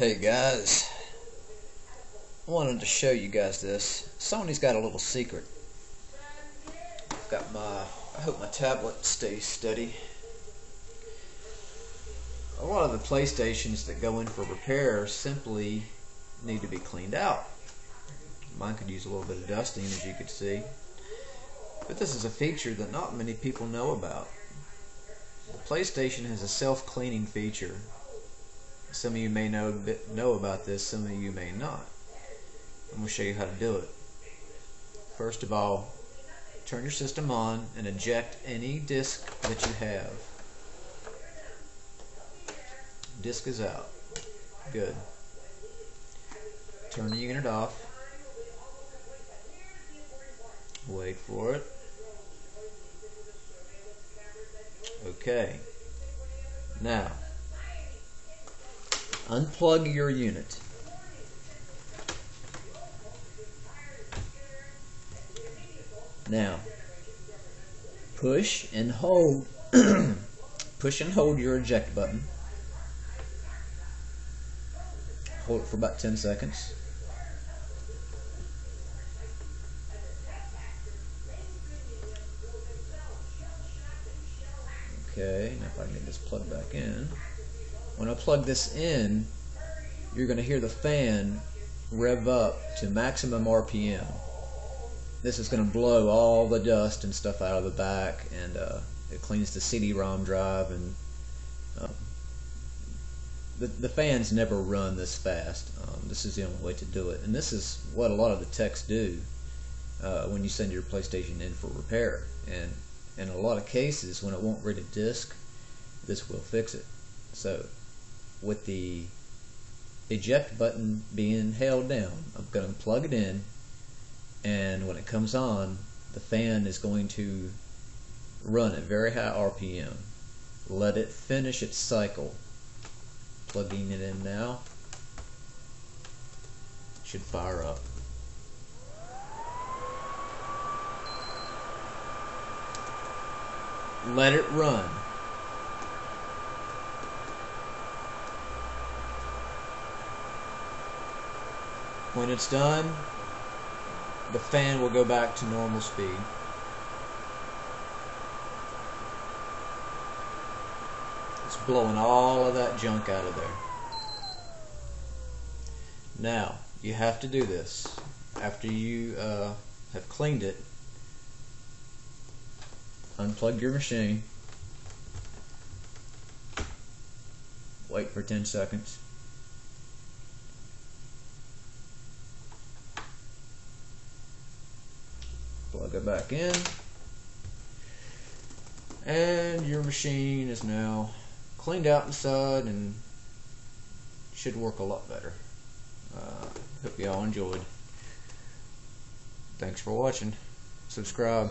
Hey guys, I wanted to show you guys this. Sony's got a little secret. Got my, I hope my tablet stays steady. A lot of the PlayStations that go in for repair simply need to be cleaned out. Mine could use a little bit of dusting, as you could see. But this is a feature that not many people know about. The PlayStation has a self-cleaning feature. Some of you may know about this, some of you may not. I'm going to show you how to do it. First of all, turn your system on and eject any disk that you have. Disk is out. Good. Turn the unit off. Wait for it. Okay. Now, unplug your unit. Now, push and hold your eject button. Hold it for about 10 seconds. Okay, now if I can just plug back in. When I plug this in, you're going to hear the fan rev up to maximum RPM. This is going to blow all the dust and stuff out of the back, and it cleans the CD-ROM drive. And the fans never run this fast. This is the only way to do it, and this is what a lot of the techs do when you send your PlayStation in for repair. And in a lot of cases, when it won't read a disc, this will fix it. So, with the eject button being held down, I'm going to plug it in, and when it comes on, the fan is going to run at very high RPM. Let it finish its cycle. Plugging it in now. It should fire up. Let it run. When it's done, the fan will go back to normal speed. It's blowing all of that junk out of there. Now, you have to do this. After you have cleaned it, unplug your machine, wait for 10 seconds. Plug it back in, and your machine is now cleaned out inside and should work a lot better. Hope y'all enjoyed. Thanks for watching. Subscribe.